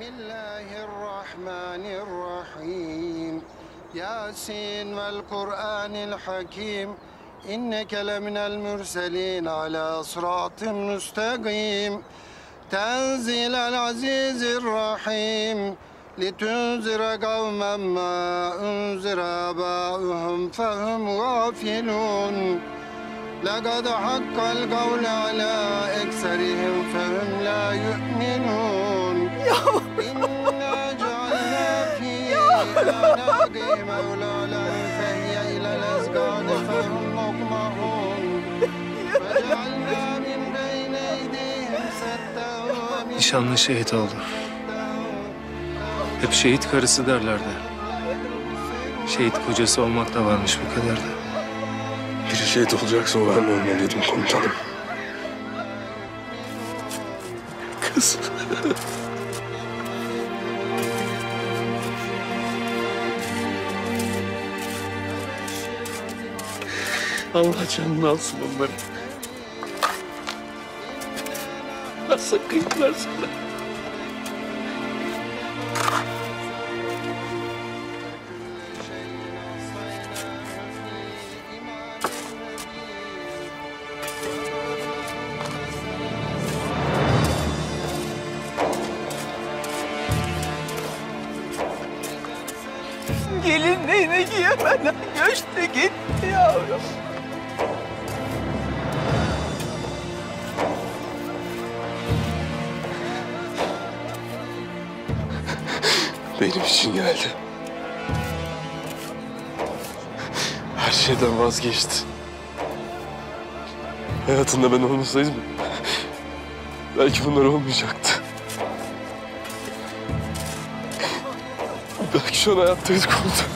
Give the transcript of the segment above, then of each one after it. Bismillahirrahmanirrahim. Yasin vel Kur'anil Hakim. İnneke leminel mürselin ala sıratın müstakim. Tenzilel azizirrahim. Litunzire kavmen ma unzire abâuhum fehum gafilun. لَقَدْ حَقَّ الْقَوْلَ عَلَى اَكْسَرِهِمْ فَهُمْ لَا يُؤْمِنُونَ اِنَّا جَعَلْنَا فِي اَعْنَاقِهِ مَوْلَالًا فَهِيَ اِلَى الْاَزْقَانِ فَهُمْ مُقْمَحُونَ فَجَعَلْنَا مِنْ بَيْنَ اَيْدِيهِمْ سَدًّا وَمِنْ Nişanlı şehit oldu. Hep şehit karısı derlerdi. Şehit kocası olmak da varmış bu kadar da. Biri şehit olacaksa o ben ölmeliydim komutanım. Kız. Allah canını alsın onları. Nasıl kıyıklarsın da. Giyemeden göçtü gitti yavrum. Benim için geldi. Her şeyden vazgeçti. Hayatında ben olmasaydım belki bunlar olmayacaktı. Belki şu an hayattayız komutanım.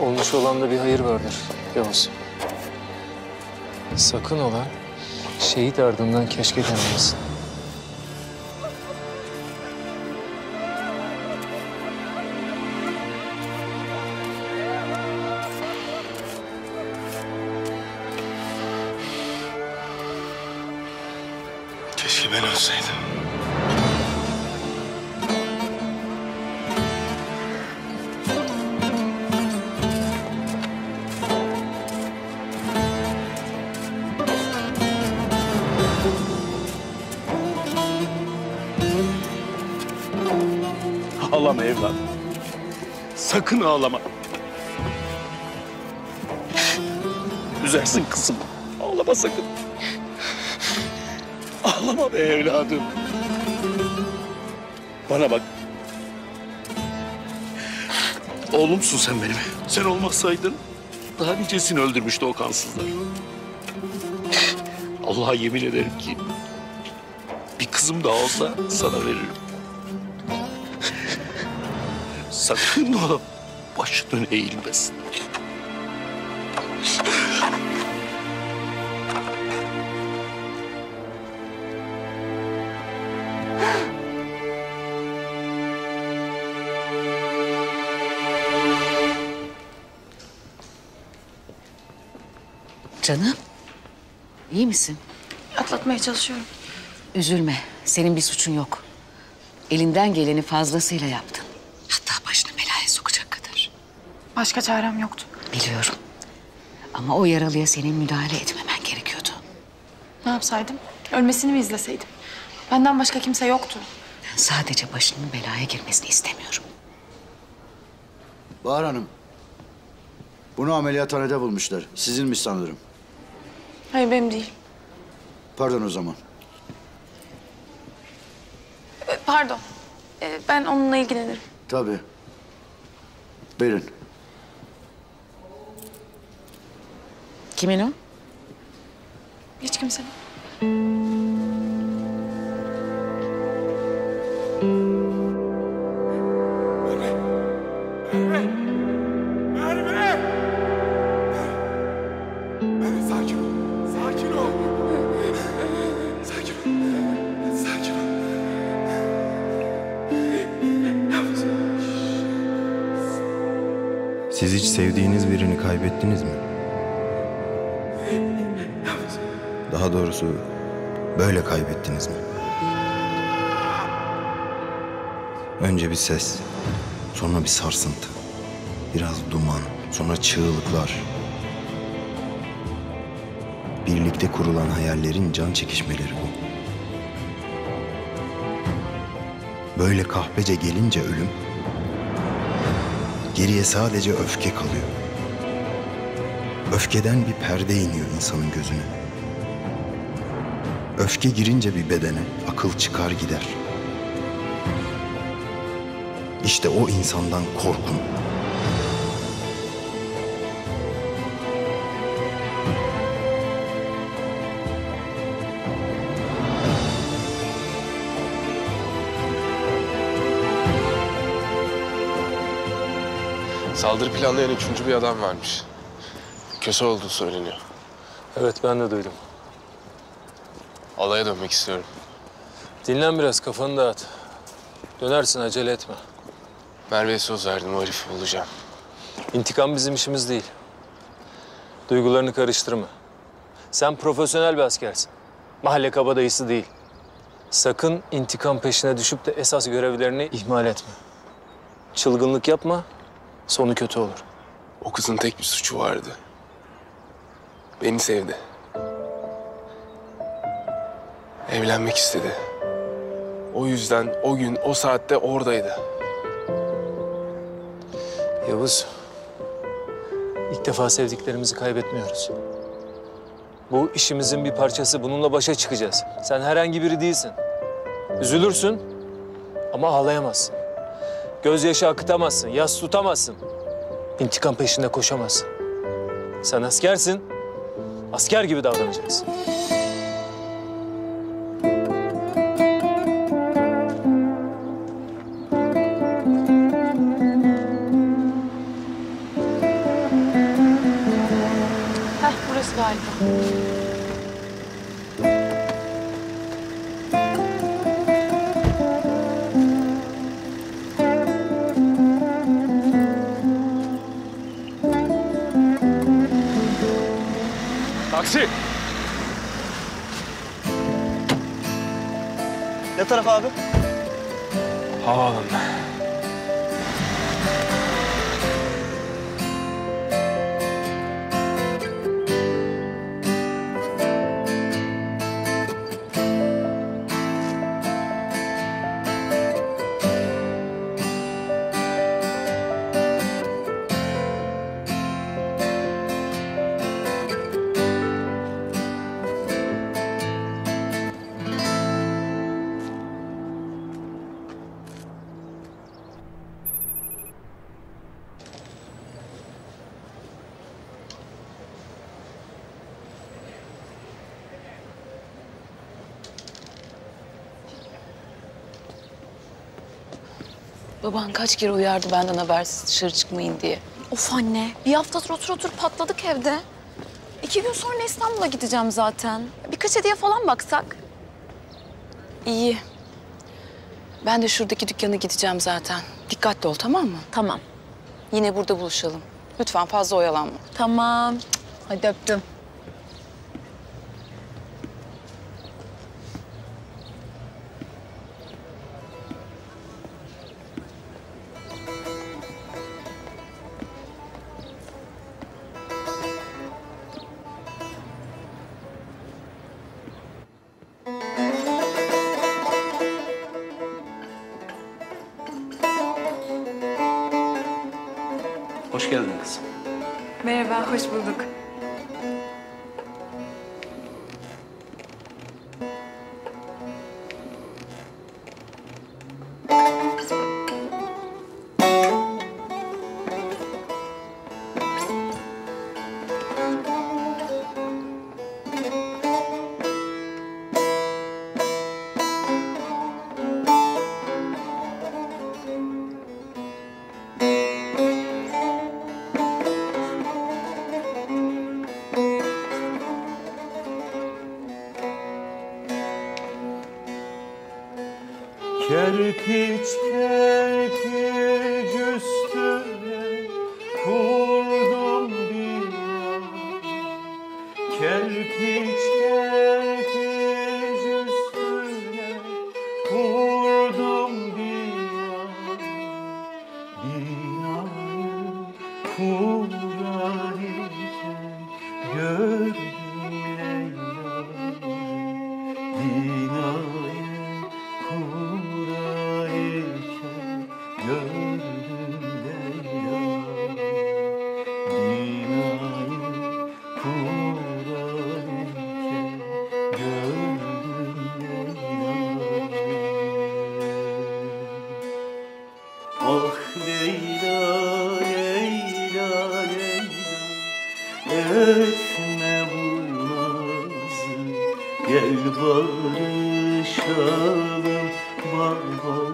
Olmuş olan da bir hayır vardır Yavuz. Sakın ola şehit ardından keşke denmesin. Keşke ben ölseydim. Ağlama evladım. Sakın ağlama. Üzersin kızım. Ağlama sakın. Ağlama be evladım. Bana bak. Oğlumsun sen benim. Sen olmasaydın daha nicesini öldürmüştü o kansızlar. Allah'a yemin ederim ki bir kızım daha olsa sana veririm. Sakın ola başının eğilmesin. Canım, iyi misin? Atlatmaya çalışıyorum. Üzülme, senin bir suçun yok. Elinden geleni fazlasıyla yaptın. Başka çarem yoktu. Biliyorum. Ama o yaralıya senin müdahale etmemen gerekiyordu. Ne yapsaydım? Ölmesini mi izleseydim? Benden başka kimse yoktu. Ben sadece başının belaya girmesini istemiyorum. Bahar Hanım. Bunu ameliyathanede bulmuşlar. Sizinmiş sanırım. Hayır, benim değil. Pardon o zaman. Pardon. Ben onunla ilgilenirim. Tabii. Buyurun. Kimin o? Hiç kimsenin. Siz hiç sevdiğiniz birini kaybettiniz mi? Daha doğrusu böyle kaybettiniz mi? Önce bir ses, sonra bir sarsıntı, biraz duman, sonra çığlıklar. Birlikte kurulan hayallerin can çekişmeleri bu. Böyle kahpece gelince ölüm, geriye sadece öfke kalıyor. Öfkeden bir perde iniyor insanın gözüne. Öfke girince bir bedene akıl çıkar gider. İşte o insandan korkun. Saldırı planlayan üçüncü bir adam varmış. Köse olduğu söyleniyor. Evet, ben de duydum. Alaya dönmek istiyorum. Dinlen biraz, kafanı dağıt. Dönersin, acele etme. Merve'ye söz verdim, o herifi bulacağım. İntikam bizim işimiz değil. Duygularını karıştırma. Sen profesyonel bir askersin. Mahalle kabadayısı değil. Sakın intikam peşine düşüp de esas görevlerini ihmal etme. Çılgınlık yapma, sonu kötü olur. O kızın tek bir suçu vardı. Beni sevdi. Evlenmek istedi. O yüzden o gün, o saatte oradaydı. Yavuz, ilk defa sevdiklerimizi kaybetmiyoruz. Bu işimizin bir parçası. Bununla başa çıkacağız. Sen herhangi biri değilsin. Üzülürsün ama ağlayamazsın. Gözyaşı akıtamazsın, yas tutamazsın. İntikam peşinde koşamazsın. Sen askersin, asker gibi davranacaksın. Heh, burası galiba. Taksi! Ne taraf abi? Havaalanı. Baban kaç kere uyardı benden habersiz dışarı çıkmayın diye. Of anne, bir haftadır otur patladık evde. 2 gün sonra İstanbul'a gideceğim zaten. Birkaç hediye falan baksak. İyi. Ben de şuradaki dükkana gideceğim zaten. Dikkatli ol, tamam mı? Tamam. Yine burada buluşalım. Lütfen fazla oyalanma. Tamam. Hadi öptüm. Hoş geldin kızım. Merhaba, hoş bulduk. Kerpiçteki üstüne kurdum bir yar. Kerpiçteki Kullar iken gördüm Leyla'yı, Dina'yı kullar iken gördüm Leyla'yı, Dina'yı kullar iken gördüm Leyla'yı. Ah Leyla, etme bu nazı, gel barışalım, barbar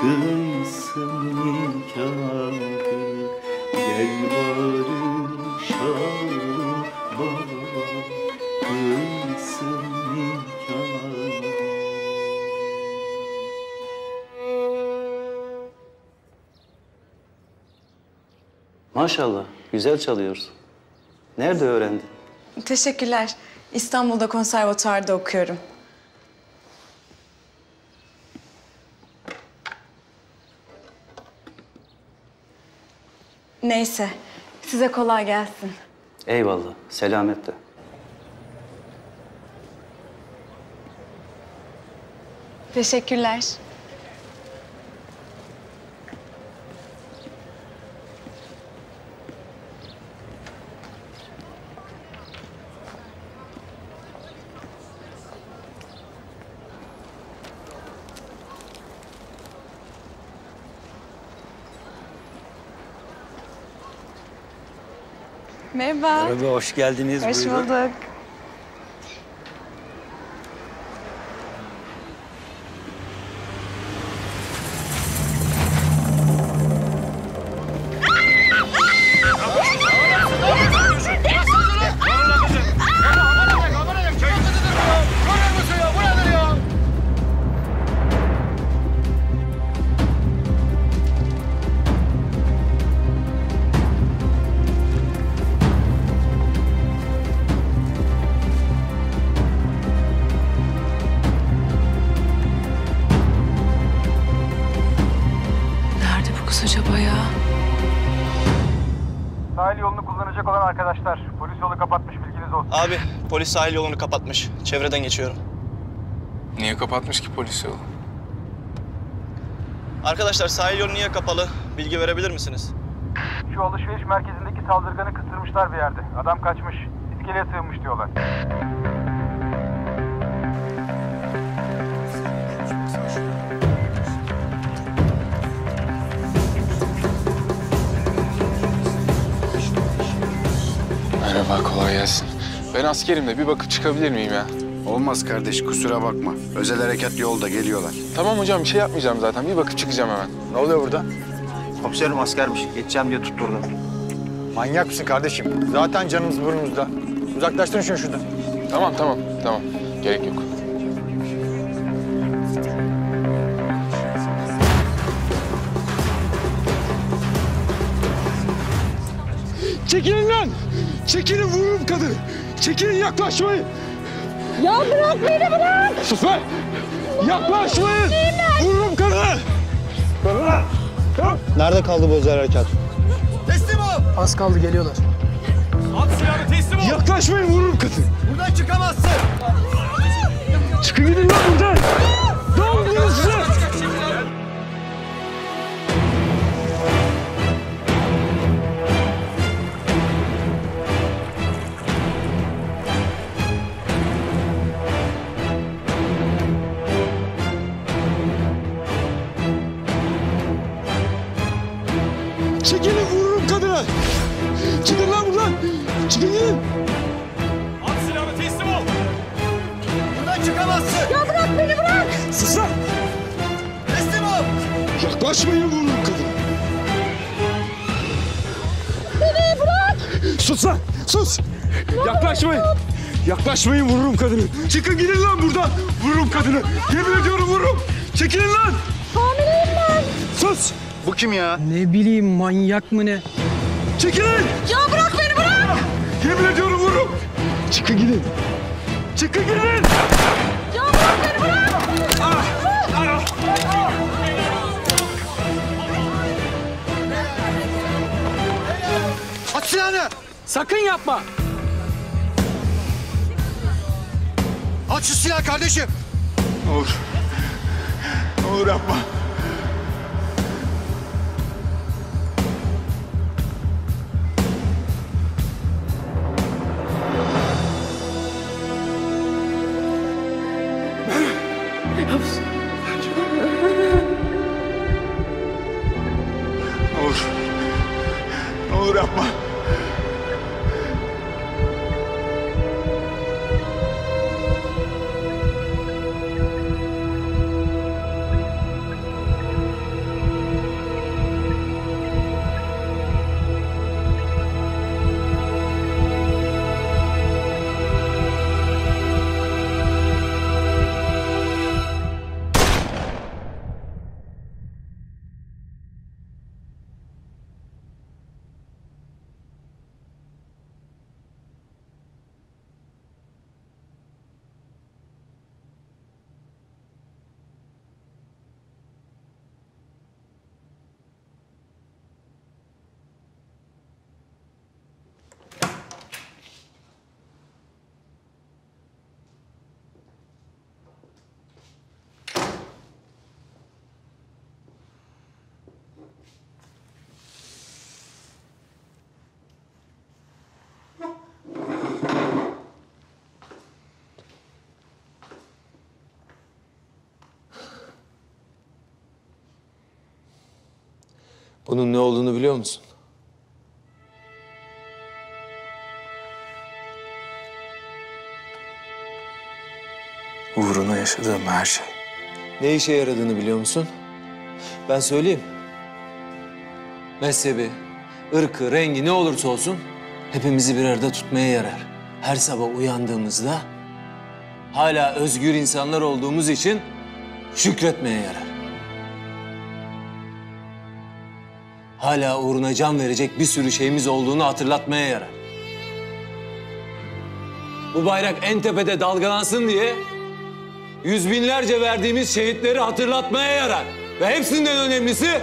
kıysın nikahı, gel barışalım, barbar kıysın nikahı. Maşallah, güzel çalıyorsun. Nerede öğrendin? Teşekkürler. İstanbul'da konservatuvarda okuyorum. Neyse, size kolay gelsin. Eyvallah, selametle. Teşekkürler. Merhaba. Merhaba, hoş geldiniz. Hoş bulduk. Buyurun. Abi, polis sahil yolunu kapatmış. Çevreden geçiyorum. Niye kapatmış ki polis yolu? Arkadaşlar, sahil yolu niye kapalı? Bilgi verebilir misiniz? Şu alışveriş merkezindeki saldırganı kıstırmışlar bir yerde. Adam kaçmış. İskeleye sığınmış diyorlar. Merhaba, kolay gelsin. Ben askerim de bir bakıp çıkabilir miyim ya? Olmaz kardeş, kusura bakma. Özel harekat yolda, geliyorlar. Tamam hocam, bir şey yapmayacağım zaten. Bir bakıp çıkacağım hemen. Ne oluyor burada? Komiserim askermiş, geçeceğim diye tutturdum. Manyak mısın kardeşim? Zaten canımız burnumuzda. Uzaklaştırın şunu şuradan. Tamam. Gerek yok. Çekilin lan! Çekilin, vururum kadını! Çekilin, yaklaşmayın! Ya bırak beni, bırak! Sus be! Yaklaşmayın! Vururum kadını! Nerede kaldı bu özel harekat? Teslim ol! Az kaldı, geliyorlar. At silahını, teslim ol! Yaklaşmayın, vururum kadını! Buradan çıkamazsın! Çıkın gidin lan buradan! Ne oldu size? Çekilin, vururum kadına! Çıkın lan buradan! Çıkın gidin! At silahını, teslim ol! Buradan çıkamazsın! Ya bırak beni, bırak! Sus lan! Teslim ol! Yaklaşmayın, vururum kadına! Beni bırak! Sus lan! Sus! Yaklaşmayın! Yaklaşmayın, vururum kadını! Çıkın gidin lan buradan! Vururum kadını! Yemin ediyorum vururum! Çekilin lan! Hamileyim ben! Sus! Bu kim ya? Ne bileyim, manyak mı ne? Çekilin! Ya bırak beni, bırak! Yemin ediyorum vururum! Çıkın gidin! Çıkın gidin! Ya bırak beni, bırak! Bırak silahını! Sakın yapma! Aç şu silahı kardeşim! Olur. Olur yapma. Bunun ne olduğunu biliyor musun? Uğruna yaşadığım her şey. Ne işe yaradığını biliyor musun? Ben söyleyeyim. Mezhebi, ırkı, rengi ne olursa olsun hepimizi bir arada tutmaya yarar. Her sabah uyandığımızda hala özgür insanlar olduğumuz için şükretmeye yarar. Hala uğruna can verecek bir sürü şeyimiz olduğunu hatırlatmaya yarar. Bu bayrak en tepede dalgalansın diye yüz binlerce verdiğimiz şehitleri hatırlatmaya yarar. Ve hepsinden önemlisi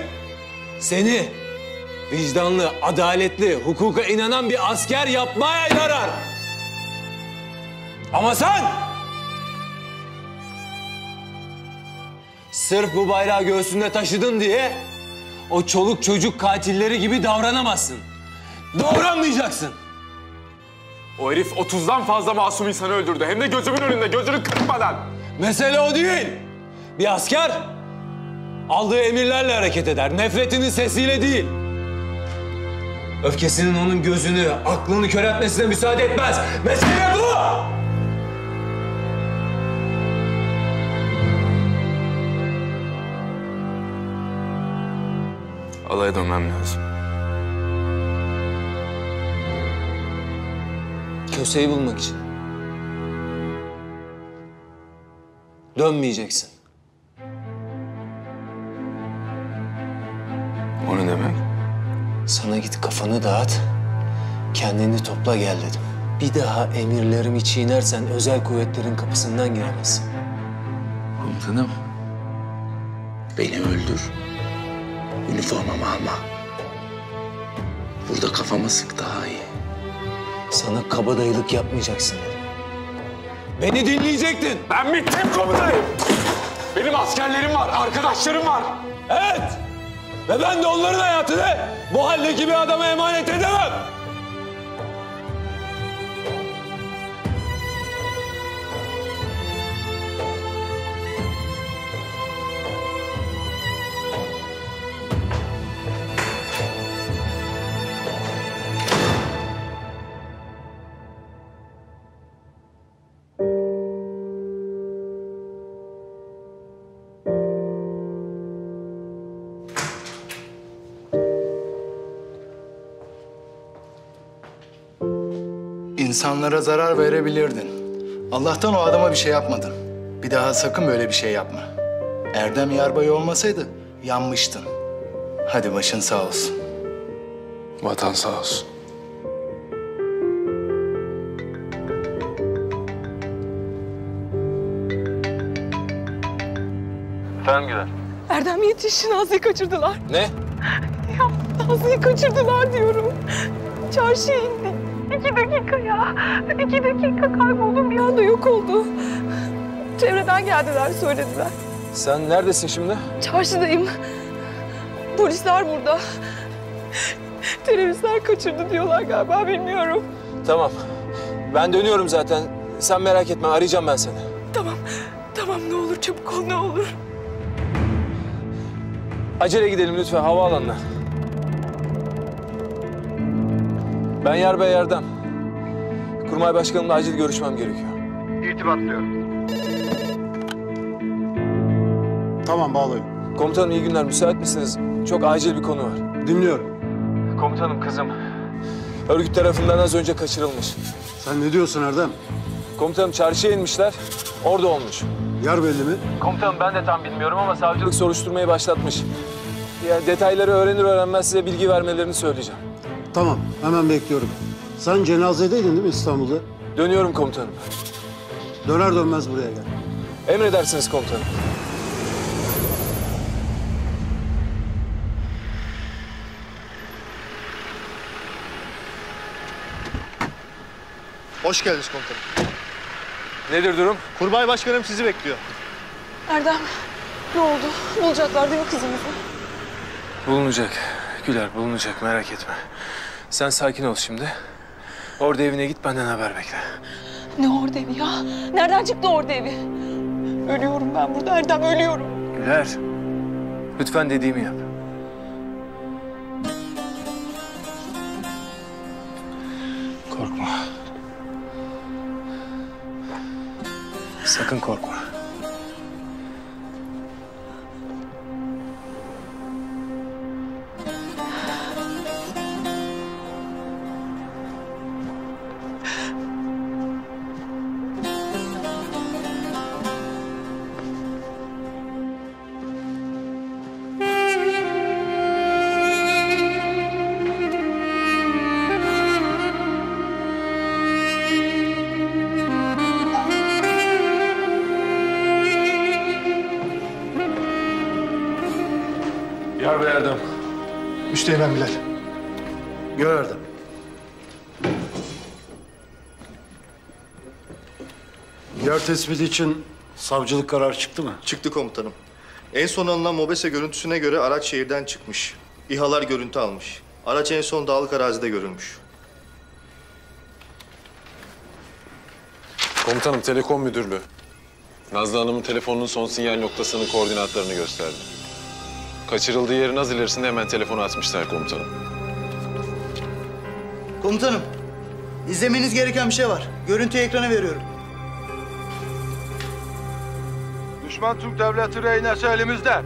seni vicdanlı, adaletli, hukuka inanan bir asker yapmaya yarar. Ama sen sırf bu bayrağı göğsünde taşıdın diye o çoluk çocuk katilleri gibi davranamazsın. Davranmayacaksın. O herif 30'dan fazla masum insanı öldürdü. Hem de gözümün önünde, gözünü kırpmadan. Mesele o değil. Bir asker aldığı emirlerle hareket eder. Nefretinin sesiyle değil. Öfkesinin onun gözünü, aklını kör etmesine müsaade etmez. Mesele bu. Alaya dönmem lazım. Köseyi bulmak için. Dönmeyeceksin. O ne demek? Sana git kafanı dağıt, kendini topla gel dedim. Bir daha emirlerimi çiğnersen özel kuvvetlerin kapısından giremezsin. Komutanım, beni öldür. Üniformamı alma. Burada kafama sık daha iyi. Sana kabadayılık yapmayacaksın dedim. Beni dinleyecektin. Ben bittim komutanım. Benim askerlerim var, arkadaşlarım var. Evet. Ve ben de onların hayatını bu haldeki bir adama emanet edemem. İnsanlara zarar verebilirdin. Allah'tan o adama bir şey yapmadın. Bir daha sakın böyle bir şey yapma. Erdem Yarbay olmasaydı yanmıştın. Hadi başın sağ olsun. Vatan sağ olsun. Efendim Güler. Erdem yetişin, Nazlı'yı kaçırdılar. Ne? Ya Nazlı'yı kaçırdılar diyorum. çarşıya indi. 2 dakika ya. 2 dakika kayboldum, bir anda yok oldu. Çevreden geldiler, söylediler. Sen neredesin şimdi? Çarşıdayım. Polisler burada. Teröristler kaçırdı diyorlar galiba, bilmiyorum. Tamam. Ben dönüyorum zaten. Sen merak etme, arayacağım ben seni. Tamam. Tamam, ne olur çabuk ol, ne olur. Acele gidelim lütfen havaalanına. Ben Yarbay Erdem. Kurmay Başkanımla acil görüşmem gerekiyor. İrtibatlıyorum. Tamam, bağlayın. Komutanım iyi günler, müsait misiniz? Çok acil bir konu var. Dinliyorum. Komutanım, kızım örgüt tarafından az önce kaçırılmış. Sen ne diyorsun Erdem? Komutanım çarşıya inmişler, orada olmuş. Yer belli mi? Komutanım ben de tam bilmiyorum ama savcılık soruşturmayı başlatmış. Yani detayları öğrenir öğrenmez size bilgi vermelerini söyleyeceğim. Tamam, hemen bekliyorum. Sen cenazedeydin değil mi İstanbul'da? Dönüyorum komutanım. Döner dönmez buraya gel. Emredersiniz komutanım. Hoş geldiniz komutanım. Nedir durum? Kurbay Başkanım sizi bekliyor. Erdem, ne oldu? Bulacaklar değil mi kızımızı? Bulunacak. Güler, bulunacak. Merak etme. Sen sakin ol şimdi. Orada evine git, benden haber bekle. Ne orada evi ya? Nereden çıktı orada evi? Ölüyorum ben burada Erdem, ölüyorum. Güler, lütfen dediğimi yap. Korkma. Sakın korkma. Üsteğmen Bilal. Gördüm. Yer tespiti için savcılık kararı çıktı mı? Çıktı komutanım. En son alınan mobese görüntüsüne göre araç şehirden çıkmış. İHA'lar görüntü almış. Araç en son dağlık arazide görülmüş. Komutanım, Telekom Müdürlüğü. Nazlı Hanım'ın telefonunun son sinyal noktasının koordinatlarını gösterdi. Kaçırıldığı yerin az ilerisinde hemen telefonu atmışlar komutanım. Komutanım, izlemeniz gereken bir şey var. Görüntüyü ekrana veriyorum. Düşman Türk Devleti rehinesi elimizde.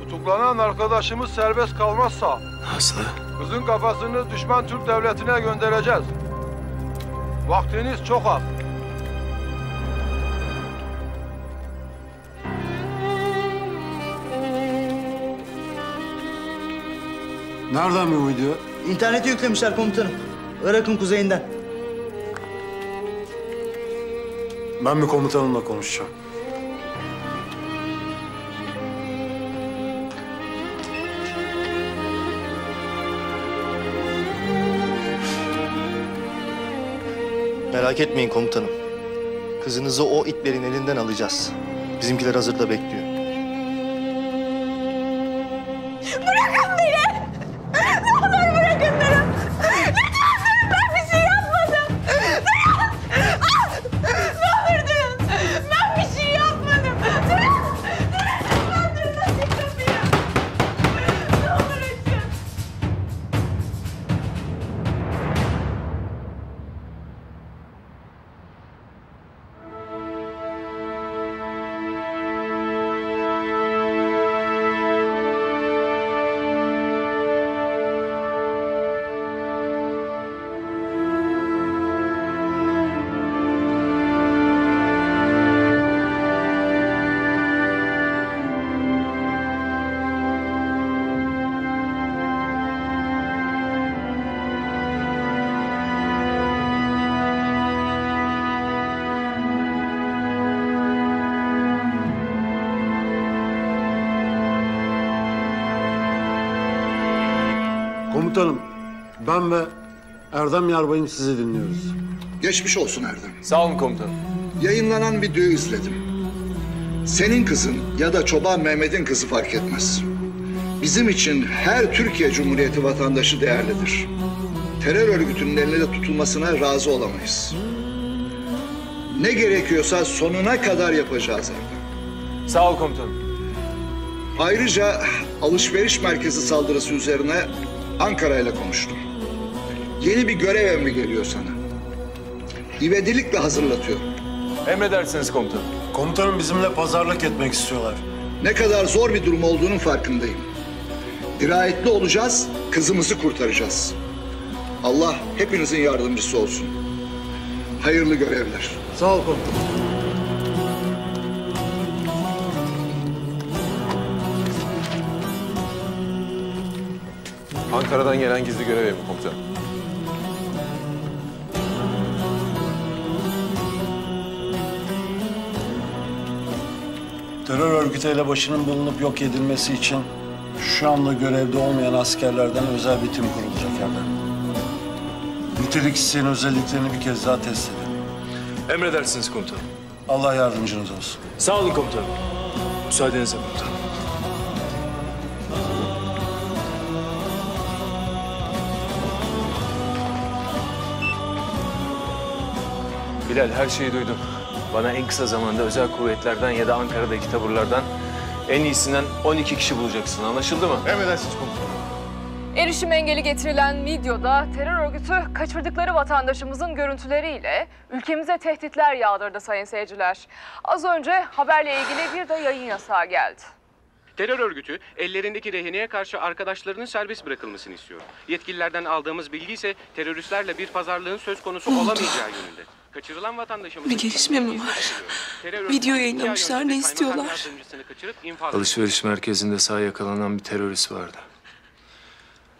Tutuklanan arkadaşımız serbest kalmazsa... Nasıl? Kızın kafasını düşman Türk Devleti'ne göndereceğiz. Vaktiniz çok az. Nereden bu video? İnternete yüklemişler komutanım. Irak'ın kuzeyinden. Ben bir komutanımla konuşacağım. Merak etmeyin komutanım. Kızınızı o itlerin elinden alacağız. Bizimkiler hazırda bekliyor. Komutanım, ben ve Erdem Yarbay'ım, sizi dinliyoruz. Geçmiş olsun Erdem. Sağ olun komutanım. Yayınlanan videoyu izledim. Senin kızın ya da Çoban Mehmet'in kızı fark etmez. Bizim için her Türkiye Cumhuriyeti vatandaşı değerlidir. Terör örgütünün elinde tutulmasına razı olamayız. Ne gerekiyorsa sonuna kadar yapacağız Erdem. Sağ ol komutanım. Ayrıca alışveriş merkezi saldırısı üzerine Ankara'yla konuştum. Yeni bir görev emri geliyor sana. İvedilikle hazırlatıyorum. Emredersiniz komutanım. Komutanım, bizimle pazarlık etmek istiyorlar. Ne kadar zor bir durum olduğunun farkındayım. Dirayetli olacağız, kızımızı kurtaracağız. Allah hepinizin yardımcısı olsun. Hayırlı görevler. Sağ ol komutanım. Ankara'dan gelen gizli görev emri komutanım. Terör örgütüyle başının bulunup yok edilmesi için şu anda görevde olmayan askerlerden özel bir tim kurulacak yerler. Nitelik isteyen özelliklerini bir kez daha test edin. Emredersiniz komutanım. Allah yardımcınız olsun. Sağ olun komutanım. Müsaadenizle komutanım. Bilal, her şeyi duydum. Bana en kısa zamanda özel kuvvetlerden ya da Ankara'daki taburlardan en iyisinden 12 kişi bulacaksın. Anlaşıldı mı? Emredersiniz komutanım. Erişim engeli getirilen videoda terör örgütü kaçırdıkları vatandaşımızın görüntüleriyle ülkemize tehditler yağdırdı sayın seyirciler. Az önce haberle ilgili bir de yayın yasağı geldi. Terör örgütü ellerindeki rehineye karşı arkadaşlarının serbest bırakılmasını istiyor. Yetkililerden aldığımız bilgi ise teröristlerle bir pazarlığın söz konusu olamayacağı yönünde. Kaçırılan vatandaşımız... Bir gelişme mi var? Video yayınlamışlar, ne istiyorlar? Alışveriş merkezinde sağ yakalanan bir terörist vardı.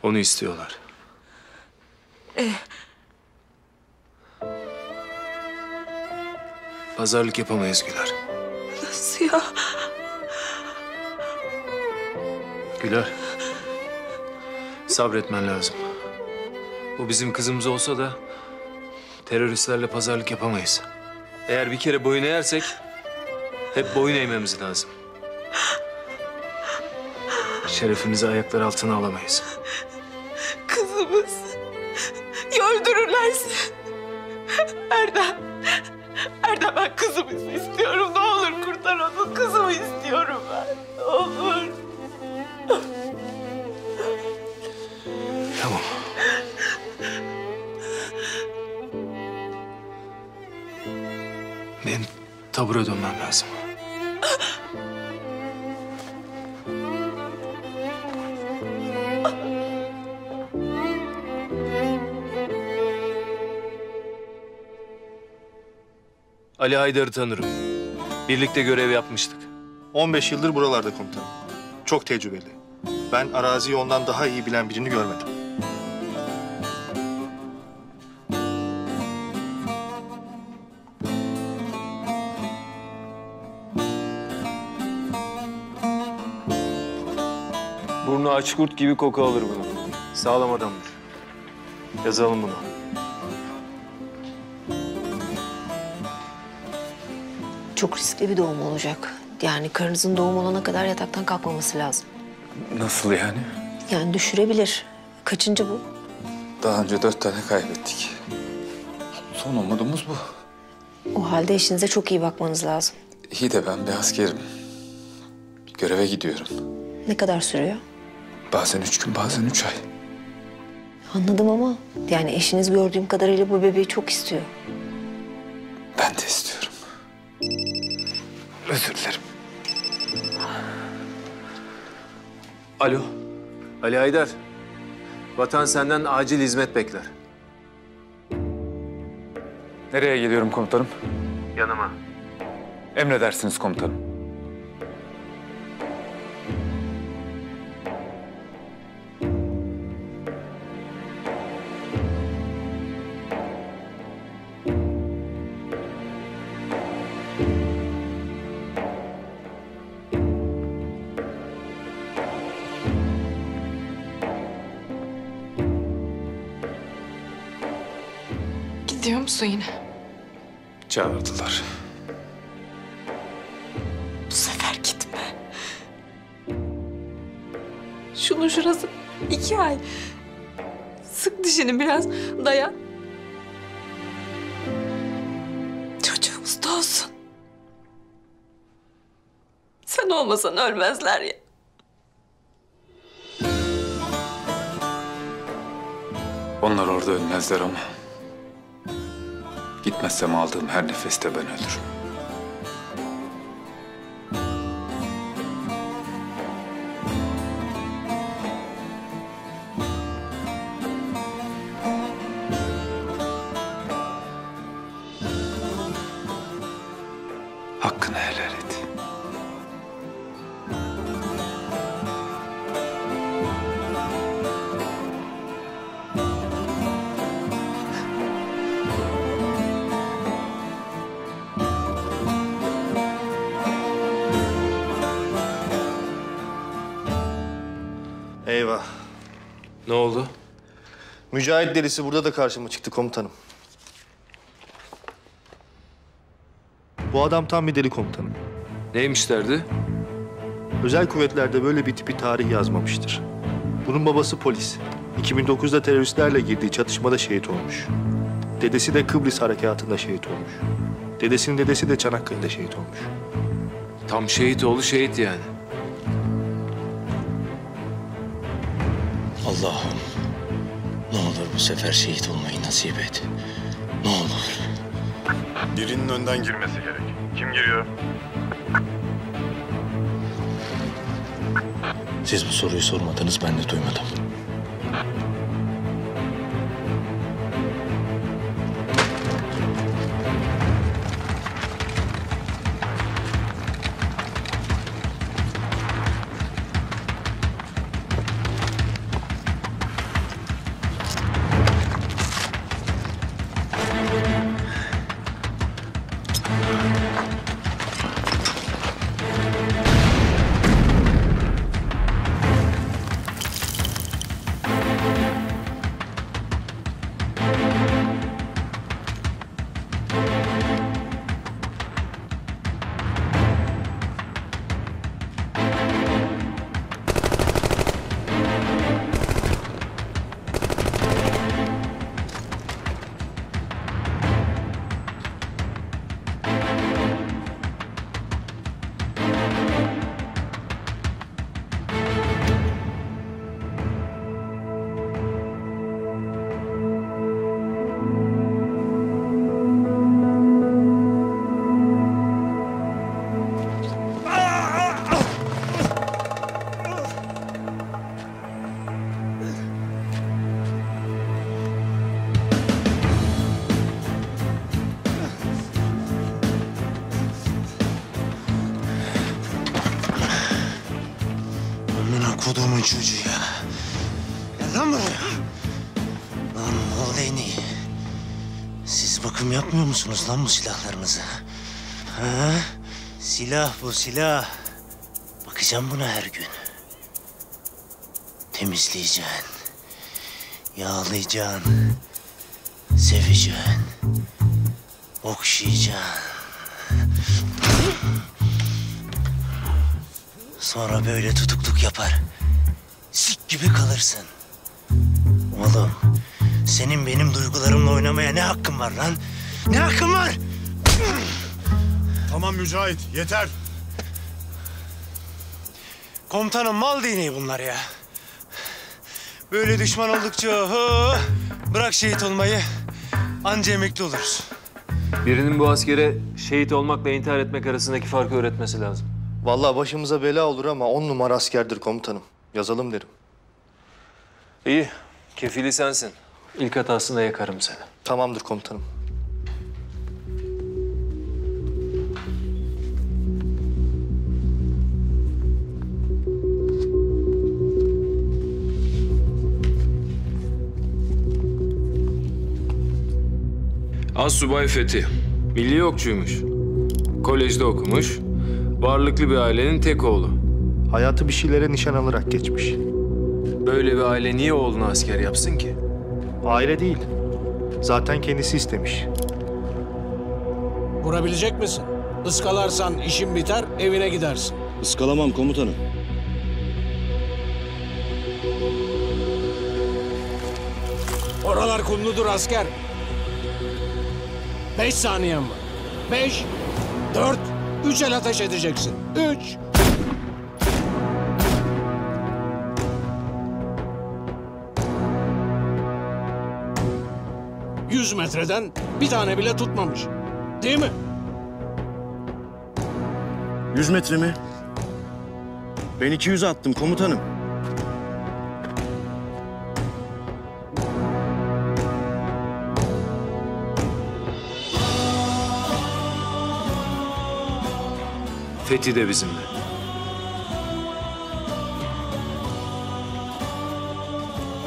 Onu istiyorlar. Pazarlık yapamayız Güler. Nasıl ya? Güler, sabretmen lazım. Bu bizim kızımız olsa da teröristlerle pazarlık yapamayız. Eğer bir kere boyun eğersek hep boyun eğmemiz lazım. Şerefimizi ayaklar altına alamayız. Kızımız ya öldürürlerse? Erdem, ben kızımızı istiyorum. Ne olur kurtar onu. Kızımı istiyorum ben. Ne olur. Tamam. Benim tabura dönmem lazım. Ali Haydar'ı tanırım. Birlikte görev yapmıştık. 15 yıldır buralarda komutanım. Çok tecrübeli. Ben araziyi ondan daha iyi bilen birini görmedim. Burnu aç kurt gibi koku alır bunu. Sağlam adamdır. Yazalım bunu. Çok riskli bir doğum olacak. Yani karınızın doğum olana kadar yataktan kalkmaması lazım. Nasıl yani? Yani düşürebilir. Kaçıncı bu? Daha önce 4 tane kaybettik. Son umudumuz bu. O halde eşinize çok iyi bakmanız lazım. İyi de ben bir askerim. Göreve gidiyorum. Ne kadar sürüyor? Bazen 3 gün, bazen 3 ay. Anladım ama yani eşiniz gördüğüm kadarıyla bu bebeği çok istiyor. Ben de istiyorum. Özür dilerim. Alo, Ali Haydar. Vatan senden acil hizmet bekler. Nereye geliyorum komutanım? Yanıma. Emredersiniz komutanım. Gidiyor musun yine? Çağırdılar. Bu sefer gitme. Şunun şurası 2 ay. Sık dişini biraz, dayan. Çocuğumuz da olsun. Sen olmasan ölmezler ya. Onlar orada ölmezler ama gitmezsem aldığım her nefeste ben ölürüm. Hakkını helal et. Eyvah. Ne oldu? Mücahit delisi burada da karşıma çıktı komutanım. Bu adam tam bir deli komutanım. Neymiş derdi? Özel kuvvetlerde böyle bir tipi tarih yazmamıştır. Bunun babası polis. 2009'da teröristlerle girdiği çatışmada şehit olmuş. Dedesi de Kıbrıs harekatında şehit olmuş. Dedesinin dedesi de Çanakkale'de şehit olmuş. Tam şehit oğlu şehit yani. Allah'ım, ne olur bu sefer şehit olmayı nasip et. Ne olur. Birinin önden girmesi gerek. Kim giriyor? Siz bu soruyu sormadınız, ben de duymadım. Kodumun çocuğu ya. Gel lan buraya. Lan oğul değneği. Siz bakım yapmıyor musunuz lan bu silahlarınızı? Ha? Silah bu silah. Bakacağım buna her gün. Temizleyeceksin. Yağlayacaksın. Seveceksin. Okşayacaksın. Sonra böyle tutukluk yapar. Sik gibi kalırsın. Oğlum, senin benim duygularımla oynamaya ne hakkın var lan? Ne hakkın var? Tamam Mücahit, yeter. Komutanım, mal değneği bunlar ya. Böyle düşman oldukça bırak şehit olmayı, anca emekli oluruz. Birinin bu askere şehit olmakla intihar etmek arasındaki farkı öğretmesi lazım. Vallahi başımıza bela olur ama 10 numara askerdir komutanım. Yazalım derim. İyi. Kefili sensin. İlk hatasına yakarım seni. Tamamdır komutanım. Asubay Fethi. Milli okçuymuş. Kolejde okumuş. Varlıklı bir ailenin tek oğlu. Hayatı bir şeylere nişan alarak geçmiş. Böyle bir aile niye oğlunu asker yapsın ki? Aile değil. Zaten kendisi istemiş. Vurabilecek misin? Iskalarsan işin biter, evine gidersin. Iskalamam komutanım. Oralar kumludur asker. 5 saniyen var. 5, 4, 3 el ateş edeceksin. 3. ...100 metreden bir tane bile tutmamış. Değil mi? 100 metre mi? Ben 200'e attım komutanım. Fethi de bizimle.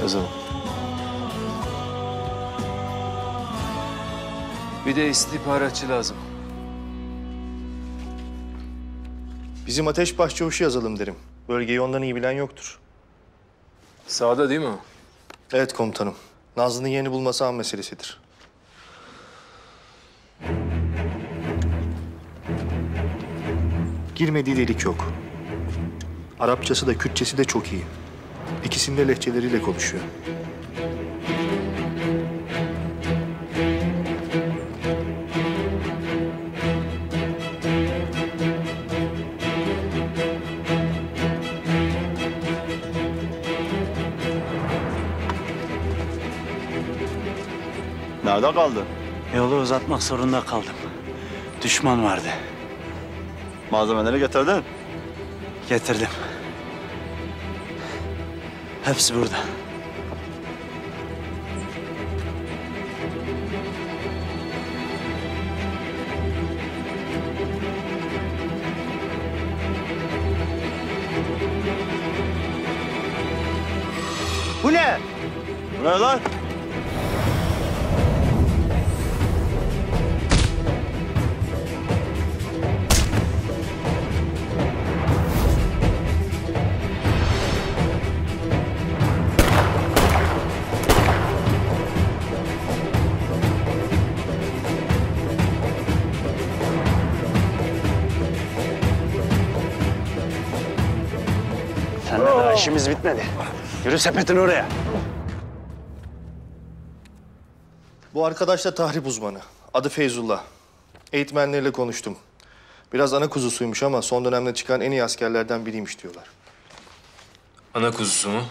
Yazalım. Bir de istihbaratçı lazım. Bizim Ateş Başçavuşu yazalım derim. Bölgeyi ondan iyi bilen yoktur. Sağda değil mi? Evet komutanım. Nazlı'nın yerini bulması an meselesidir. Girmediği delik yok. Arapçası da Kürtçesi de çok iyi. İkisinin de lehçeleriyle konuşuyor. Nerede kaldı? Yolu uzatmak zorunda kaldım. Düşman vardı. Malzemeleri getirdin? Getirdim. Hepsi burada. Bu ne? Bu ne lan? İşimiz bitmedi. Yürü sepetin oraya. Bu arkadaş da tahrip uzmanı. Adı Feyzullah. Eğitmenleriyle konuştum. Biraz ana kuzusuymuş ama son dönemde çıkan en iyi askerlerden biriymiş diyorlar. Ana kuzusu mu?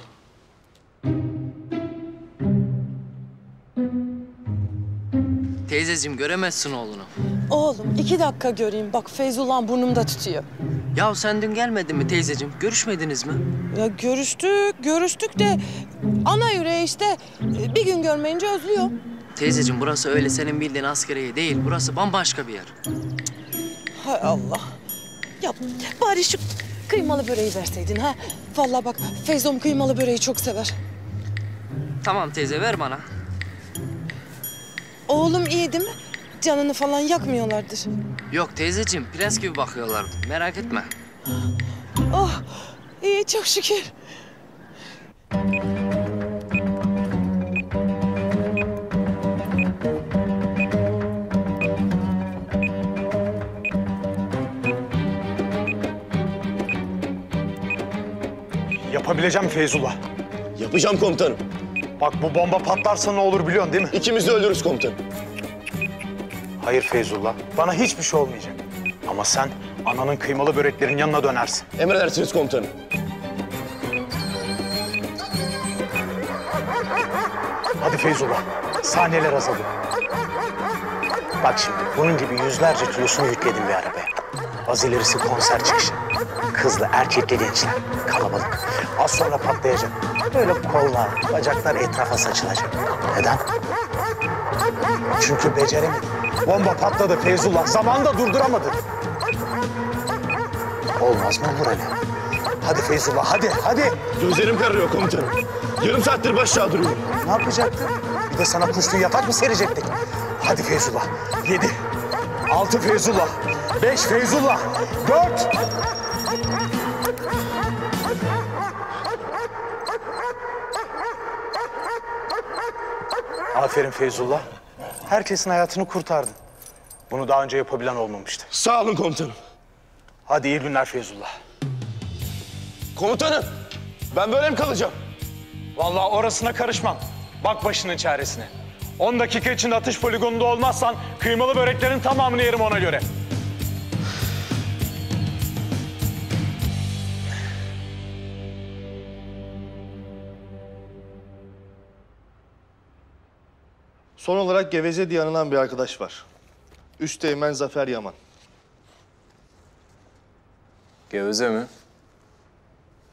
Teyzeciğim göremezsin oğlunu. Oğlum 2 dakika göreyim. Bak Feyzullah burnumda tutuyor. Ya sen dün gelmedin mi teyzeciğim? Görüşmediniz mi? Ya görüştük de ana yüreği işte bir gün görmeyince özlüyor. Teyzeciğim burası öyle senin bildiğin askeriye değil. Burası bambaşka bir yer. Hay Allah. Ya bari şu kıymalı böreği verseydin ha. Vallahi bak Feyzom kıymalı böreği çok sever. Tamam teyze ver bana. Oğlum iyi değil mi? Canını falan yakmıyorlardır. Yok teyzeciğim, prens gibi bakıyorlardı. Merak etme. Oh, iyi çok şükür. Yapabileceğim Feyzullah. Yapacağım komutanım. Bak bu bomba patlarsa ne olur biliyorsun değil mi? İkimiz de öldürürüz komutanım. Hayır Feyzullah, bana hiçbir şey olmayacak. Ama sen ananın kıymalı böreklerinin yanına dönersin. Emredersiniz komutanım. Hadi Feyzullah, saniyeler azalıyor. Bak şimdi, bunun gibi yüzlerce kilosunu yükledim bir arabaya. Az ilerisi konser çıkışı. Kızlı, erkekli gençler, kalabalık. Az sonra patlayacak. Böyle kollar, bacaklar etrafa saçılacak. Neden? Çünkü beceremedim. Bomba patladı Feyzullah. Zamanında durduramadı. Olmaz mı buraya? Hadi Feyzullah hadi. Gözlerim kararıyor komutanım. Yarım saattir başağı duruyorum. Ne yapacaktın? Bir de sana kuşluğu yatak mı serecektik? Hadi Feyzullah. 7, 6 Feyzullah. 5 Feyzullah. 4. Aferin Feyzullah. Herkesin hayatını kurtardın. Bunu daha önce yapabilen olmamıştı. Sağ olun komutanım. Hadi iyi günler Feyzullah. Komutanım, ben böyle mi kalacağım? Vallahi orasına karışmam. Bak başının çaresine. 10 dakika içinde atış poligonunda olmazsan kıymalı böreklerin tamamını yerim ona göre. Son olarak geveze diye anılan bir arkadaş var. Üsteğmen Zafer Yaman. Geveze mi?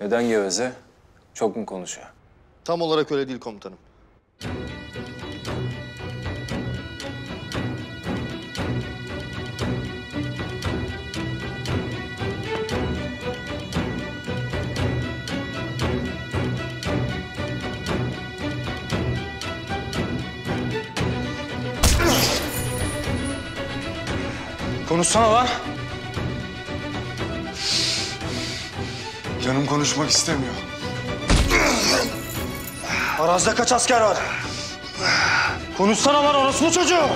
Neden geveze? Çok mu konuşuyor? Tam olarak öyle değil komutanım. Konuşsana lan. Canım konuşmak istemiyor. Arazide kaç asker var? Konuşsana lan orospu çocuğu.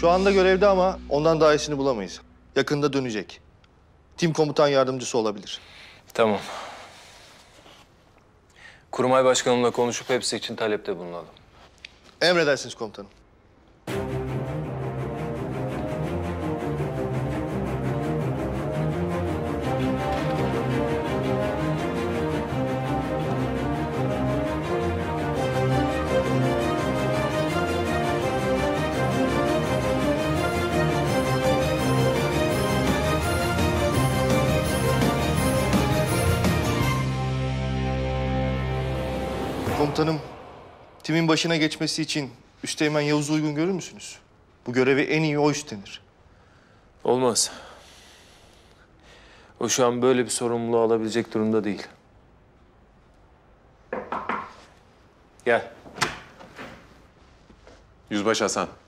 Şu anda görevde ama ondan daha iyisini bulamayız. Yakında dönecek. Tim komutan yardımcısı olabilir. Tamam. Kurmay başkanımla konuşup hepsi için talepte bulunalım. Emredersiniz komutanım. Komutanım, timin başına geçmesi için Üsteğmen Yavuz'u uygun görür müsünüz? Bu görevi en iyi o üstlenir. Olmaz. O şu an böyle bir sorumluluğu alabilecek durumda değil. Gel. Yüzbaşı Hasan.